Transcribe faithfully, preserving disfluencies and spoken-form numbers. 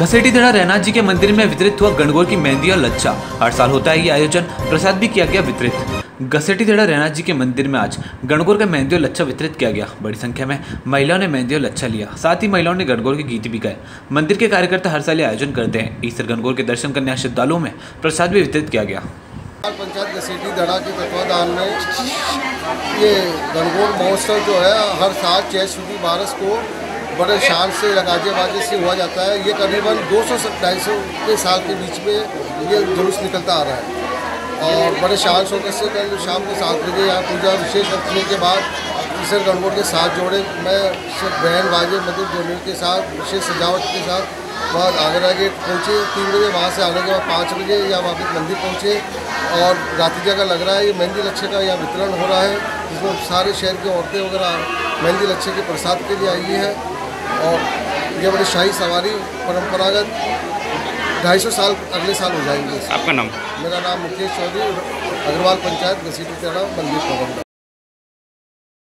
घसेटी धड़ा रहनाथ जी के मंदिर में वितरित हुआ गणगौर की मेहंदी और लच्छा। हर साल होता है ये आयोजन। प्रसाद भी किया गया वितरित। घसेटी धड़ा रहनाथ जी के मंदिर में आज गणगौर का मेहंदी और लच्छा वितरित किया गया। बड़ी संख्या में महिलाओं ने मेहंदी और लच्छा लिया। साथ ही महिलाओं ने गणगौर के गीत भी गाए। मंदिर के कार्यकर्ता हर साल ये आयोजन करते हैं। ईश्वर गणगौर के दर्शन करने आए श्रद्धालुओं में प्रसाद भी वितरित किया गया। पंचायत घसेटी धड़ा के तत्वाधान में ये गणगौर महोत्सव जो है हर साल छठी बारस को बड़े शान से लगाजे बाजे से हुआ जाता है। ये करीबन दो सौ से ढाई सौ के साल के बीच में ये जुलूस निकलता आ रहा है और बड़े शान शौकत से कल शाम को सात बजे यहाँ पूजा विशेष रखने के बाद ईश्वर गणगौर के साथ जोड़े मैं सिर्फ बहन बाजे मधुब जोड़े के साथ विशेष सजावट के साथ वहाँ आगरा गेट पहुँचे। तीन बजे वहाँ से आने के बाद पाँच बजे यहाँ वापस मंदिर पहुँचे और रात जगह लग रहा है। ये मेहंदी लच्छे का यहाँ वितरण हो रहा है जिसमें सारे शहर की औरतें वगैरह मेहंदी लच्छे के प्रसाद के लिए आई है। और ये बड़ी शाही सवारी परम्परागत ढाई सौ साल अगले साल हो जाएंगे। आपका नाम? मेरा नाम मुकेश चौधरी, अग्रवाल पंचायत घसेटी धड़ा मंदिर प्रबंधक।